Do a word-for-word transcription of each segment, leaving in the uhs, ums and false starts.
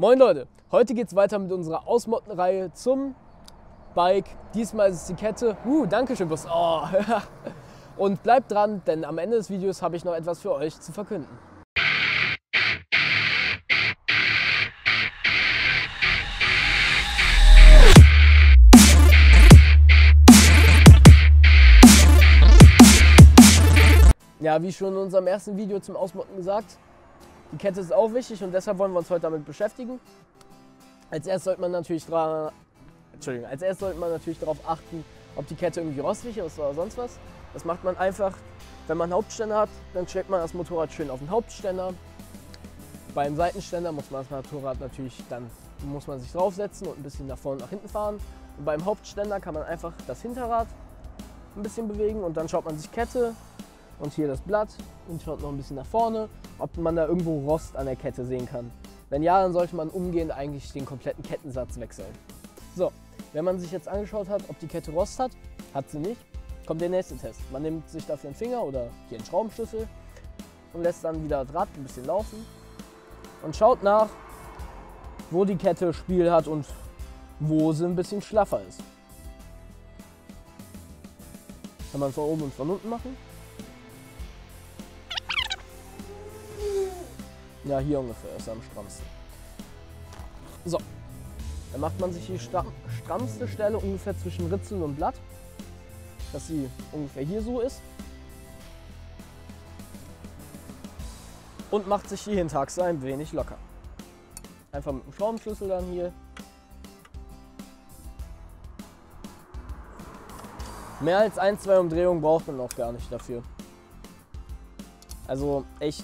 Moin Leute, heute geht es weiter mit unserer Ausmoddenreihe zum Bike. Diesmal ist es die Kette. Uh, Dankeschön, Bus. Oh. Und bleibt dran, denn am Ende des Videos habe ich noch etwas für euch zu verkünden. Ja, wie schon in unserem ersten Video zum Ausmodden gesagt, die Kette ist auch wichtig und deshalb wollen wir uns heute damit beschäftigen. Als erst sollte man natürlich dra- Entschuldigung, als erst sollte man natürlich darauf achten, ob die Kette irgendwie rostig ist oder sonst was. Das macht man einfach, wenn man einen Hauptständer hat, dann steckt man das Motorrad schön auf den Hauptständer. Beim Seitenständer muss man das Motorrad natürlich, dann muss man sich draufsetzen und ein bisschen nach vorne und nach hinten fahren. Und beim Hauptständer kann man einfach das Hinterrad ein bisschen bewegen und dann schaut man sich Kette und hier das Blatt und schaut noch ein bisschen nach vorne, ob man da irgendwo Rost an der Kette sehen kann. Wenn ja, dann sollte man umgehend eigentlich den kompletten Kettensatz wechseln. So, wenn man sich jetzt angeschaut hat, ob die Kette Rost hat, hat sie nicht, kommt der nächste Test. Man nimmt sich dafür einen Finger oder hier einen Schraubenschlüssel und lässt dann wieder das Rad ein bisschen laufen und schaut nach, wo die Kette Spiel hat und wo sie ein bisschen schlaffer ist. Kann man von oben und von unten machen. Ja, hier ungefähr ist er am strammsten. So, dann macht man sich die strammste Stelle ungefähr zwischen Ritzeln und Blatt, dass sie ungefähr hier so ist. Und macht sich die Hinterachse ein wenig locker. Einfach mit dem Schraubenschlüssel dann hier. Mehr als ein, zwei Umdrehungen braucht man auch gar nicht dafür. Also echt.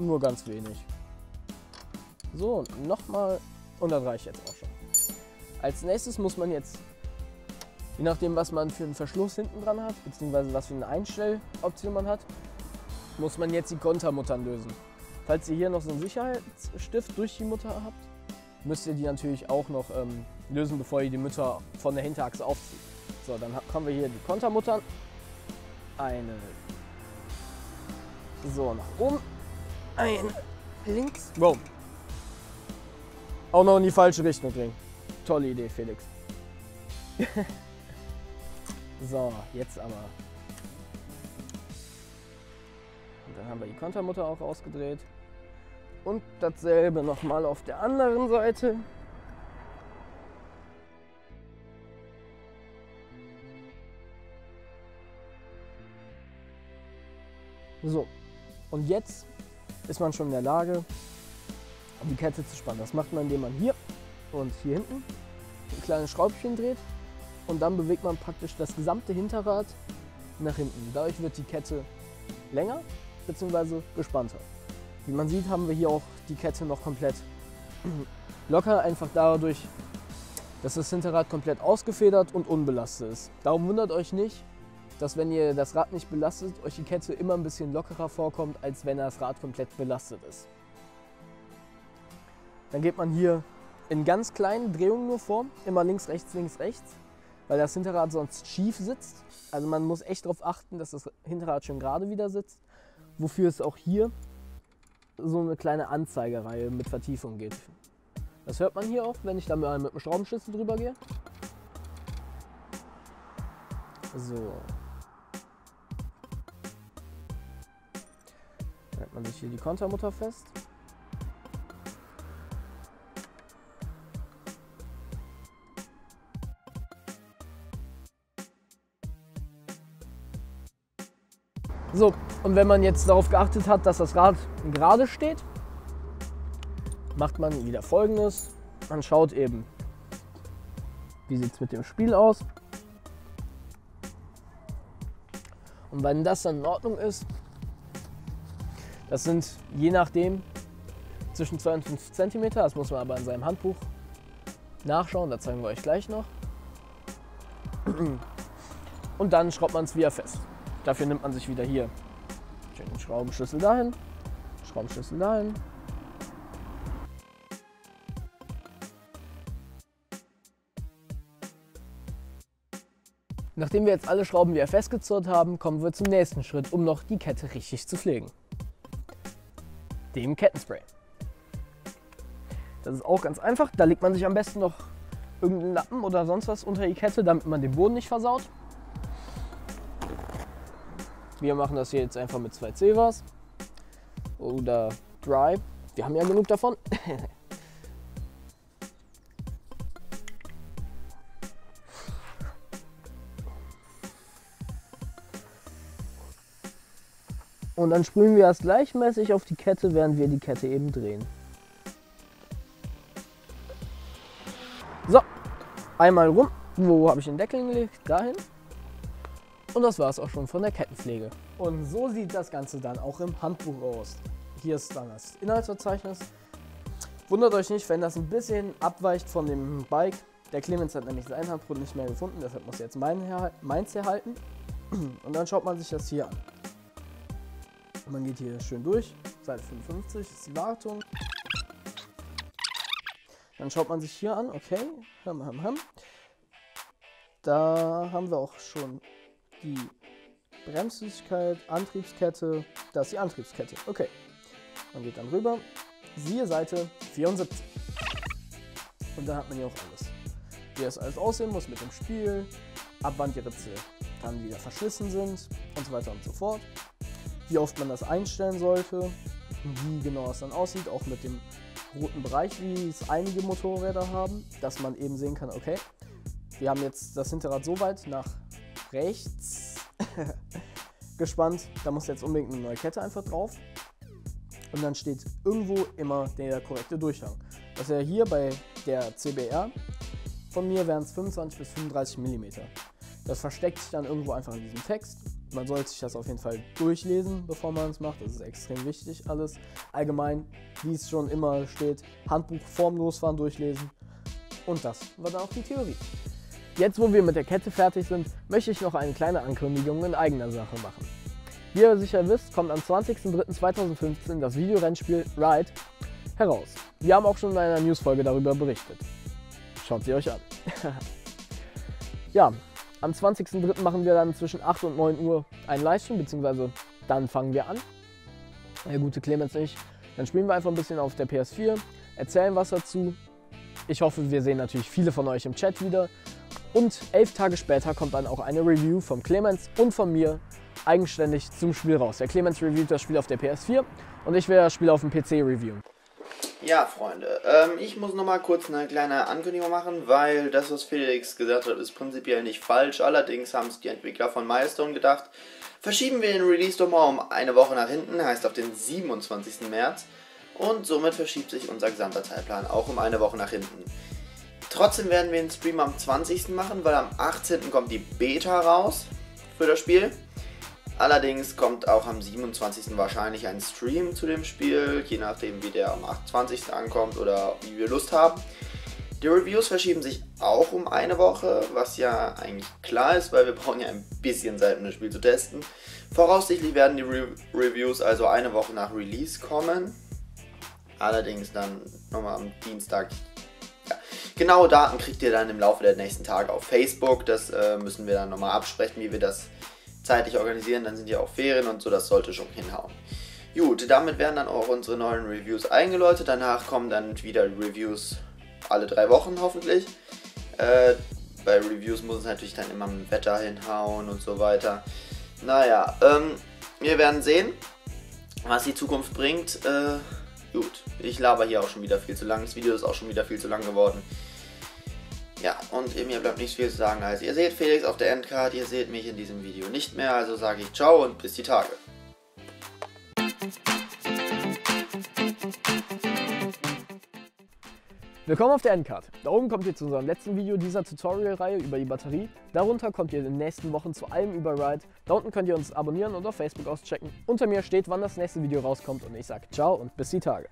Nur ganz wenig. So, nochmal. Und das reicht jetzt auch schon. Als nächstes muss man jetzt, je nachdem was man für einen Verschluss hinten dran hat, beziehungsweise was für eine Einstelloption man hat, muss man jetzt die Kontermuttern lösen. Falls ihr hier noch so einen Sicherheitsstift durch die Mutter habt, müsst ihr die natürlich auch noch ähm, lösen, bevor ihr die Mutter von der Hinterachse aufzieht. So, dann haben wir hier die Kontermuttern. Eine so nach oben. Ein links. Wow. Auch noch in die falsche Richtung bringen. Tolle Idee, Felix. So, jetzt aber. Und dann haben wir die Kontermutter auch ausgedreht. Und dasselbe nochmal auf der anderen Seite. So. Und jetzt ist man schon in der Lage, die Kette zu spannen. Das macht man, indem man hier und hier hinten ein kleines Schräubchen dreht und dann bewegt man praktisch das gesamte Hinterrad nach hinten. Dadurch wird die Kette länger bzw. gespannter. Wie man sieht, haben wir hier auch die Kette noch komplett locker, einfach dadurch, dass das Hinterrad komplett ausgefedert und unbelastet ist. Darum wundert euch nicht, dass wenn ihr das Rad nicht belastet, euch die Kette immer ein bisschen lockerer vorkommt, als wenn das Rad komplett belastet ist. Dann geht man hier in ganz kleinen Drehungen nur vor, immer links, rechts, links, rechts, weil das Hinterrad sonst schief sitzt. Also man muss echt darauf achten, dass das Hinterrad schön gerade wieder sitzt, wofür es auch hier so eine kleine Anzeigereihe mit Vertiefung geht. Das hört man hier auch, wenn ich da mal mit dem Schraubenschlüssel drüber gehe. So. Hält man sich hier die Kontermutter fest. So, und wenn man jetzt darauf geachtet hat, dass das Rad gerade steht, macht man wieder Folgendes. Man schaut eben, wie sieht es mit dem Spiel aus. Und wenn das dann in Ordnung ist, das sind je nachdem zwischen zwei und fünf Zentimeter, das muss man aber in seinem Handbuch nachschauen, da zeigen wir euch gleich noch. Und dann schraubt man es wieder fest. Dafür nimmt man sich wieder hier den Schraubenschlüssel dahin, Schraubenschlüssel dahin. Nachdem wir jetzt alle Schrauben wieder festgezurrt haben, kommen wir zum nächsten Schritt, um noch die Kette richtig zu pflegen. Dem Kettenspray. Das ist auch ganz einfach. Da legt man sich am besten noch irgendeinen Lappen oder sonst was unter die Kette, damit man den Boden nicht versaut. Wir machen das hier jetzt einfach mit zwei Cevas oder Dry. Wir haben ja genug davon. Und dann sprühen wir das gleichmäßig auf die Kette, während wir die Kette eben drehen. So, einmal rum. Wo habe ich den Deckel hingelegt? Dahin. Und das war es auch schon von der Kettenpflege. Und so sieht das Ganze dann auch im Handbuch aus. Hier ist dann das Inhaltsverzeichnis. Wundert euch nicht, wenn das ein bisschen abweicht von dem Bike. Der Clemens hat nämlich sein Handbuch nicht mehr gefunden, deshalb muss er jetzt meins herhalten. Und dann schaut man sich das hier an. Man geht hier schön durch, Seite fünfundfünfzig ist die Wartung. Dann schaut man sich hier an, okay, ham, ham, ham. Da haben wir auch schon die Bremsflüssigkeit, Antriebskette, da ist die Antriebskette, okay. Man geht dann rüber, siehe Seite vierundsiebzig. Und dann hat man hier auch alles. Wie das alles aussehen muss mit dem Spiel, ab wann die Ritze dann wieder verschlissen sind und so weiter und so fort. Wie oft man das einstellen sollte, wie genau es dann aussieht, auch mit dem roten Bereich, wie es einige Motorräder haben, dass man eben sehen kann, okay, wir haben jetzt das Hinterrad so weit nach rechts gespannt, da muss jetzt unbedingt eine neue Kette einfach drauf und dann steht irgendwo immer der korrekte Durchgang. Das wäre hier bei der C B R, von mir wären es fünfundzwanzig bis fünfunddreißig Millimeter. Das versteckt sich dann irgendwo einfach in diesem Text. Man sollte sich das auf jeden Fall durchlesen, bevor man es macht. Das ist extrem wichtig alles. Allgemein, wie es schon immer steht, Handbuch vorm Losfahren durchlesen. Und das war dann auch die Theorie. Jetzt, wo wir mit der Kette fertig sind, möchte ich noch eine kleine Ankündigung in eigener Sache machen. Wie ihr sicher wisst, kommt am zwanzigsten dritten zweitausendfünfzehn das Videorennspiel Ride heraus. Wir haben auch schon in einer Newsfolge darüber berichtet. Schaut sie euch an. Ja. Am zwanzigsten dritten machen wir dann zwischen acht und neun Uhr einen Livestream, beziehungsweise dann fangen wir an, der gute Clemens und ich. Dann spielen wir einfach ein bisschen auf der P S vier, erzählen was dazu. Ich hoffe, wir sehen natürlich viele von euch im Chat wieder. Und elf Tage später kommt dann auch eine Review vom Clemens und von mir eigenständig zum Spiel raus. Der Clemens reviewt das Spiel auf der P S vier und ich werde das Spiel auf dem P C reviewen. Ja, Freunde, ähm, ich muss nochmal kurz eine kleine Ankündigung machen, weil das, was Felix gesagt hat, ist prinzipiell nicht falsch. Allerdings haben es die Entwickler von Milestone gedacht. Verschieben wir den Release doch mal um eine Woche nach hinten, heißt auf den siebenundzwanzigsten März. Und somit verschiebt sich unser gesamter Zeitplan auch um eine Woche nach hinten. Trotzdem werden wir den Stream am zwanzigsten machen, weil am achtzehnten kommt die Beta raus für das Spiel. Allerdings kommt auch am siebenundzwanzigsten wahrscheinlich ein Stream zu dem Spiel, je nachdem wie der am achtundzwanzigsten ankommt oder wie wir Lust haben. Die Reviews verschieben sich auch um eine Woche, was ja eigentlich klar ist, weil wir brauchen ja ein bisschen Zeit, um das Spiel zu testen. Voraussichtlich werden die Re- Reviews also eine Woche nach Release kommen. Allerdings dann nochmal am Dienstag. Ja. Genaue Daten kriegt ihr dann im Laufe der nächsten Tage auf Facebook. Das äh, müssen wir dann nochmal absprechen, wie wir das zeitlich organisieren, dann sind ja auch Ferien und so, das sollte schon hinhauen. Gut, damit werden dann auch unsere neuen Reviews eingeläutet, danach kommen dann wieder Reviews alle drei Wochen hoffentlich. Äh, bei Reviews muss es natürlich dann immer mit dem Wetter hinhauen und so weiter. Naja, ähm, wir werden sehen, was die Zukunft bringt. Äh, gut, ich laber hier auch schon wieder viel zu lang, das Video ist auch schon wieder viel zu lang geworden. Ja, und mir bleibt nichts viel zu sagen, also ihr seht Felix auf der Endcard, ihr seht mich in diesem Video nicht mehr, also sage ich ciao und bis die Tage. Willkommen auf der Endcard. Da oben kommt ihr zu unserem letzten Video dieser Tutorial-Reihe über die Batterie, darunter kommt ihr in den nächsten Wochen zu allem über Ride, da unten könnt ihr uns abonnieren und auf Facebook auschecken. Unter mir steht, wann das nächste Video rauskommt und ich sage ciao und bis die Tage.